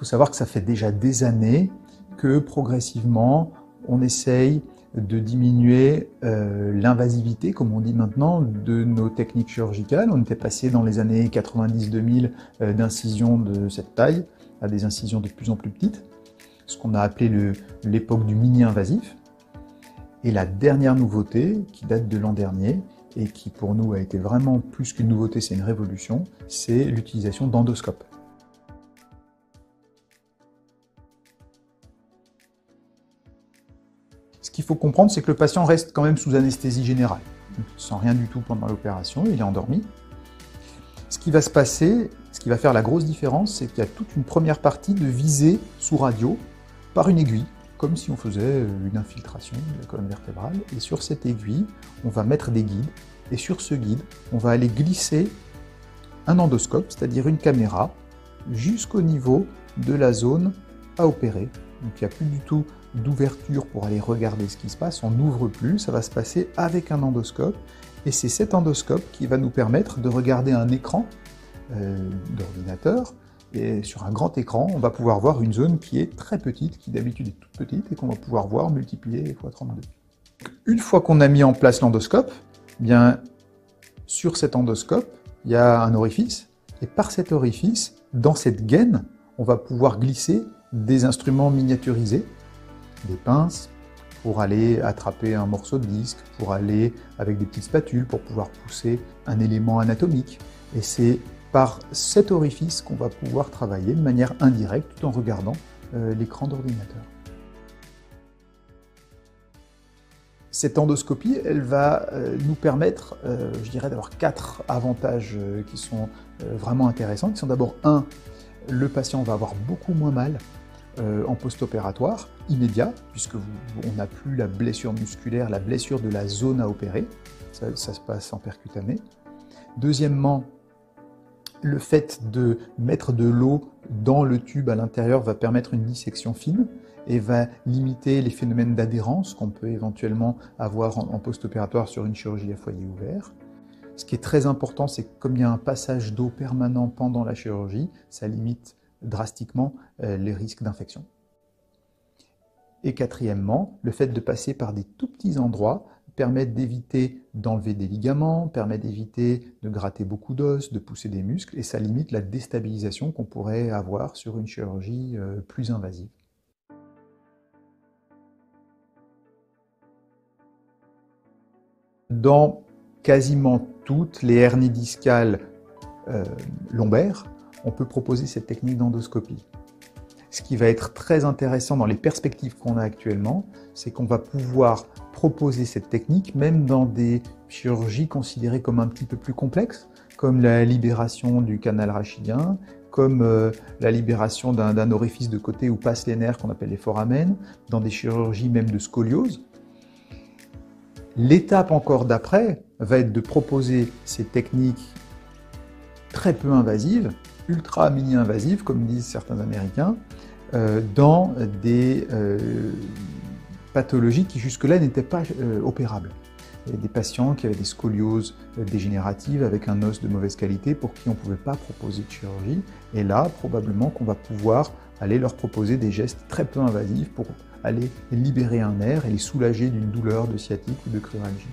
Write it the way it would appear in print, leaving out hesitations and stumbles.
faut savoir que ça fait déjà des années que progressivement, on essaye de diminuer l'invasivité, comme on dit maintenant, de nos techniques chirurgicales. On était passé dans les années 90-2000 d'incisions de cette taille à des incisions de plus en plus petites, ce qu'on a appelé l'époque du mini-invasif. Et la dernière nouveauté, qui date de l'an dernier, et qui pour nous a été vraiment plus qu'une nouveauté, c'est une révolution, c'est l'utilisation d'endoscopes. Ce qu'il faut comprendre, c'est que le patient reste quand même sous anesthésie générale, donc sans rien du tout pendant l'opération, il est endormi. Ce qui va se passer, ce qui va faire la grosse différence, c'est qu'il y a toute une première partie de visée sous radio par une aiguille, comme si on faisait une infiltration de la colonne vertébrale. Et sur cette aiguille, on va mettre des guides. Et sur ce guide, on va aller glisser un endoscope, c'est-à-dire une caméra, jusqu'au niveau de la zone à opérer. Donc il n'y a plus du tout d'ouverture pour aller regarder ce qui se passe, on n'ouvre plus, ça va se passer avec un endoscope. Et c'est cet endoscope qui va nous permettre de regarder un écran d'ordinateur. Et sur un grand écran, on va pouvoir voir une zone qui est très petite, qui d'habitude est toute petite, et qu'on va pouvoir voir multipliée fois 32. Une fois qu'on a mis en place l'endoscope, eh bien, sur cet endoscope, il y a un orifice, et par cet orifice, dans cette gaine, on va pouvoir glisser des instruments miniaturisés, des pinces, pour aller attraper un morceau de disque, pour aller avec des petites spatules, pour pouvoir pousser un élément anatomique. Et c'est par cet orifice qu'on va pouvoir travailler de manière indirecte tout en regardant l'écran d'ordinateur. Cette endoscopie, elle va nous permettre, je dirais, d'avoir 4 avantages qui sont vraiment intéressants, qui sont d'abord 1. Le patient va avoir beaucoup moins mal en post-opératoire immédiat, puisque on n'a plus la blessure musculaire, la blessure de la zone à opérer. Ça se passe en percutané. Deuxièmement, le fait de mettre de l'eau dans le tube à l'intérieur va permettre une dissection fine et va limiter les phénomènes d'adhérence qu'on peut éventuellement avoir en post-opératoire sur une chirurgie à foyer ouvert. Ce qui est très important, c'est que comme il y a un passage d'eau permanent pendant la chirurgie, ça limite drastiquement les risques d'infection. Et quatrièmement, le fait de passer par des tout petits endroits permet d'éviter d'enlever des ligaments, permet d'éviter de gratter beaucoup d'os, de pousser des muscles, et ça limite la déstabilisation qu'on pourrait avoir sur une chirurgie plus invasive. Dans quasiment toutes les hernies discales lombaires, on peut proposer cette technique d'endoscopie. Ce qui va être très intéressant dans les perspectives qu'on a actuellement, c'est qu'on va pouvoir proposer cette technique même dans des chirurgies considérées comme un petit peu plus complexes, comme la libération du canal rachidien, comme la libération d'un orifice de côté où passent les nerfs qu'on appelle les foramens, dans des chirurgies même de scoliose. L'étape encore d'après va être de proposer ces techniques très peu invasives, ultra mini-invasives, comme disent certains Américains, dans des pathologies qui jusque-là n'étaient pas opérables. Il y avait des patients qui avaient des scolioses dégénératives avec un os de mauvaise qualité pour qui on ne pouvait pas proposer de chirurgie. Et là, probablement qu'on va pouvoir aller leur proposer des gestes très peu invasifs pour aller libérer un nerf et les soulager d'une douleur de sciatique ou de cruralgie.